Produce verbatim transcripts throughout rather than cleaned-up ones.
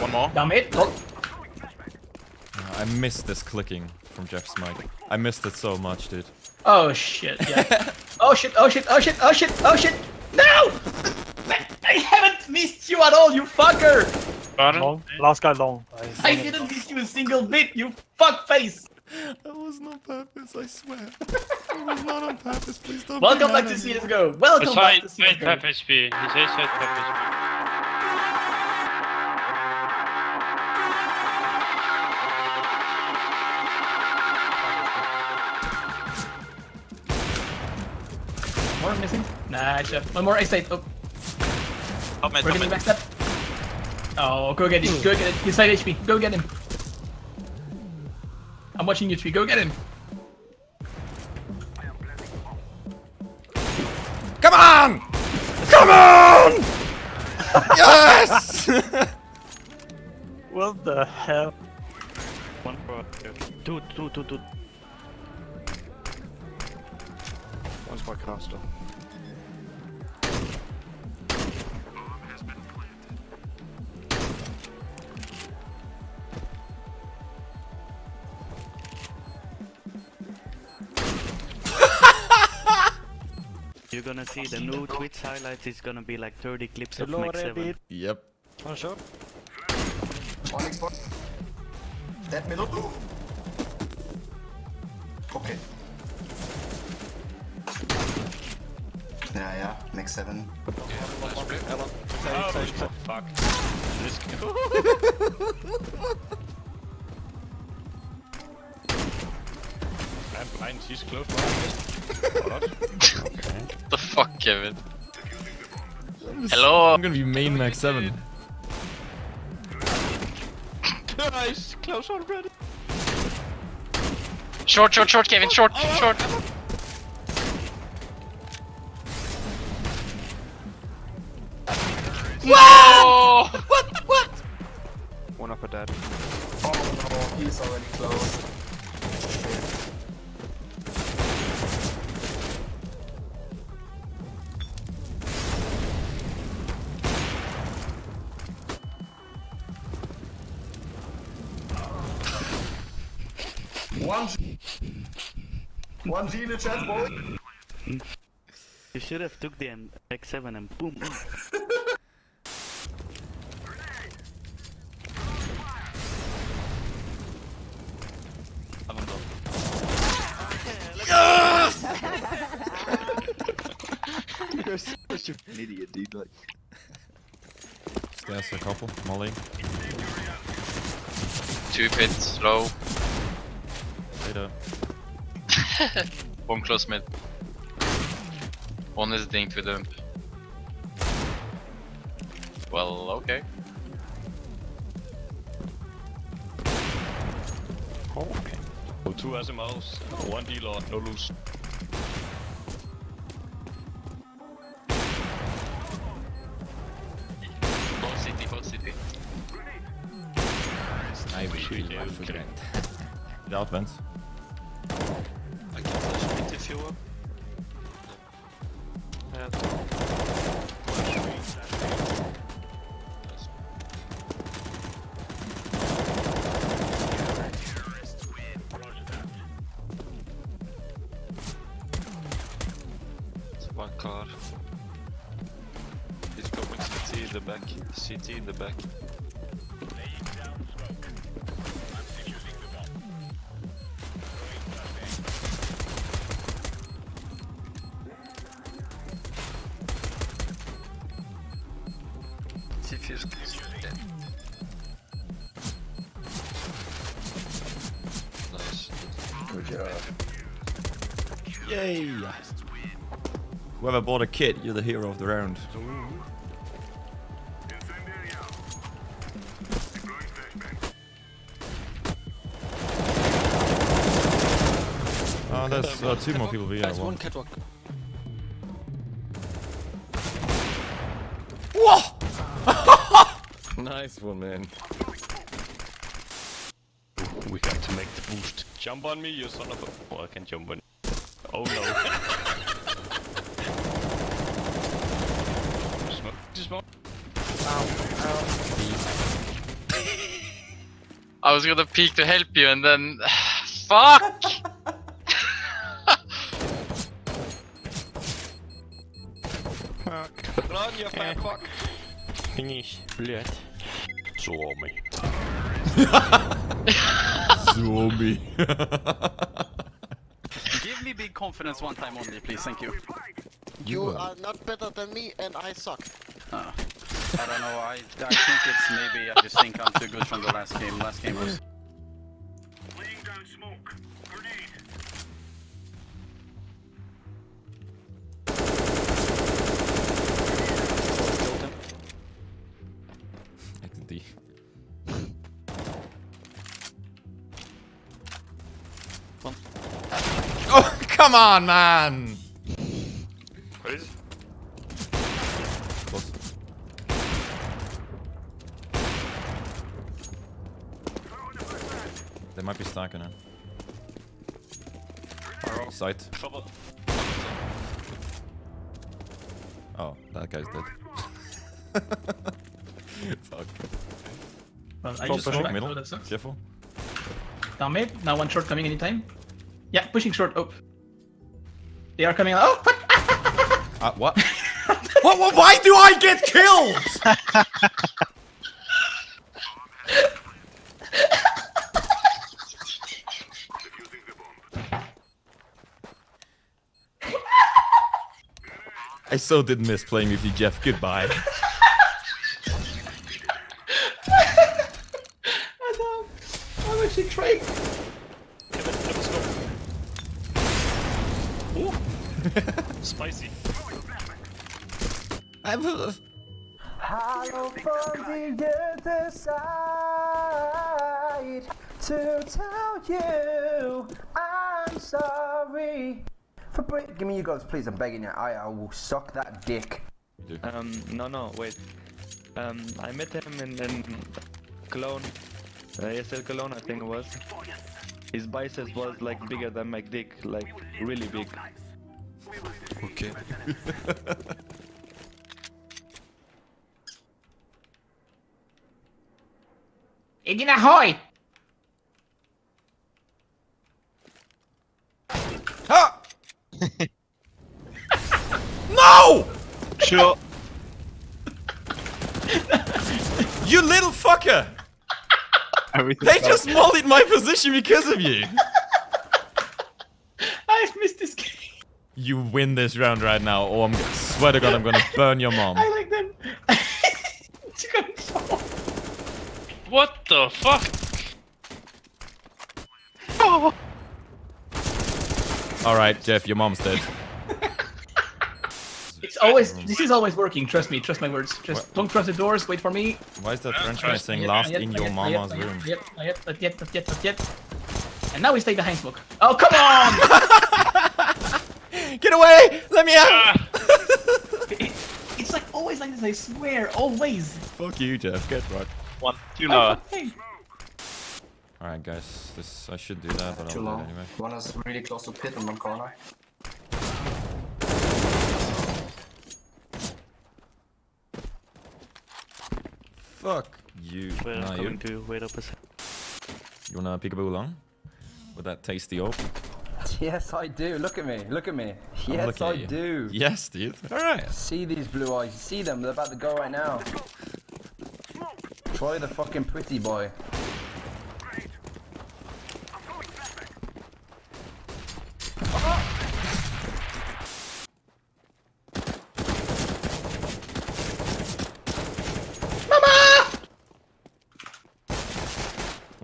One more. Damn it. Oh. Uh, I missed this clicking from Jeff's mic. I missed it so much, dude. Oh shit, yeah. Oh shit, oh shit, oh shit, oh shit, oh shit. No! I haven't missed you at all, you fucker! Long. Last guy long. I didn't miss you a single bit, you fuckface! That wasn't on purpose, I swear. It was not on purpose, please don't. Welcome back to C S G O! Welcome back to C S G O! Tap H P. He's inside tap H P. More missing? Nah, Jeff. One more estate. Oh. Help me, help me. Back step. Oh, go get him. Go get him. He's side H P. Go get him. I'm watching you three. Go get him. Come on! Come on! Yes! What the hell? One for two, two, two, two. One's by Castor. You're gonna see the new Twitch highlights is gonna be like thirty clips of Mag seven. Yep. One shot. One export. Dead middle. Okay. Yeah, yeah, Mag seven. Okay, oh, oh, fuck. This I'm blind, he's close by. What the fuck, Kevin? Hello! I'm gonna be main Mag seven. Nice, close already. Short, short, short, Kevin, short, oh, short. Oh, oh. What? No! What? What? One up a dead. Oh no, he's already close. One One G in the chat, boy. You should have took the X seven and boom. You're such an idiot, dude. Like, there's a couple. Molly. Two pits, low. Later. One close mid. One is dinked with them. Well, okay. Oh, okay. Oh, two S M Ls, oh, one D Lord, no loose. I wish we were forgetting. The outlands. I can flash mid if you want. Yeah. It's one car. He's going C T in the back. C T in the back. Yay! Whoever bought a kit, you're the hero of the round. Oh, there's uh, two more people being at one. Whoa! Nice one, man. We got to make the boost. Jump on me, you son of a... Oh, I can jump on you. Oh no. Smoke. Just smoke. Ow. Ow. was gonna peek to help you and then... Fuck! Fuck. Run, you fat fuck. Finish, блядь. Zwoomi. Zwoomi. Give me big confidence one time only, please, thank you. You are not better than me and I suck. Uh, I don't know, I, I think it's maybe, I just think I'm too good from the last game. Last game was... Laying down smoke. Grenade. Exit D. Oh, come on, man! They might be stacking in. Sight. Oh, that guy's dead. Fuck. Well, I just pushing middle. Oh, careful. Down mid. Now one short coming anytime. Yeah, pushing short. Oh. They are coming. Oh, what? Uh, what? what? What? Why do I get killed? I so did miss playing with you, Jeff. Goodbye. I I'm actually trying. Oh, spicy. I'm. Hello from the other side to tell you I'm sorry. Give me you guys, please. I'm begging you. I, I will suck that dick. Um, no, no, wait. Um, I met him in, in Cologne. Uh, E S L Cologne, I think it was. His bicep was like bigger than my dick, like really big. Okay. Edina Hoy! Ha! No! Sure. You little fucker! They just mollied my position because of you! I've missed this game. You win this round right now, or I'm gonna, swear to God I'm gonna burn your mom. I like them. What the fuck? Oh. Alright, Jeff, your mom's dead. It's always, this is always working, trust me, trust my words. Just what? Don't cross the doors, wait for me. Why is that French guy saying last in your mama's room? Yep, yep, yep, yep, yep, yep. And now we stay behind smoke. Oh, come on! Get away! Let me out! it, it's like always like this, I swear, always. Fuck you, Jeff, get rocked. One, two, oh, no. Alright guys, this I should do that, but I'll do it anyway. One is really close to pit in one corner. Fuck you. Well, nah, you. To wait up a sec. You wanna peekaboo long? With that tasty op? Yes I do, look at me, look at me. Yes I do. Yes dude, alright. See these blue eyes, you see them, they're about to go right now. Try the fucking pretty boy. One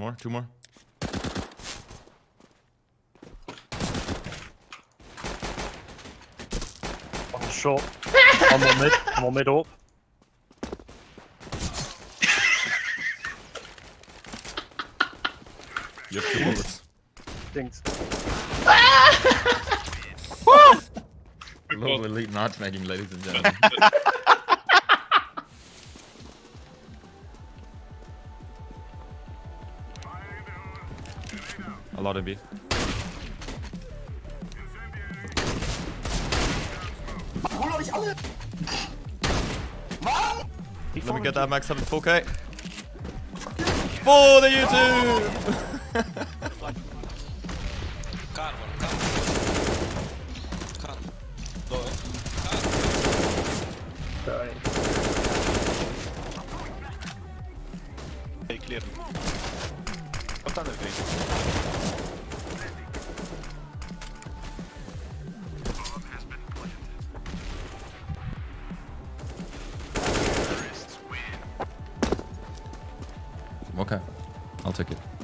more, two more. One shot. One more mid. One more mid up. You have two bullets. Thanks. Little elite matchmaking, ladies and gentlemen. A lot of you. Let me get that Mag seven four K. for the YouTube! Car one, car one. Car. Go ahead. Sorry. Hey, clear. What's on the thing? Okay, I'll take it.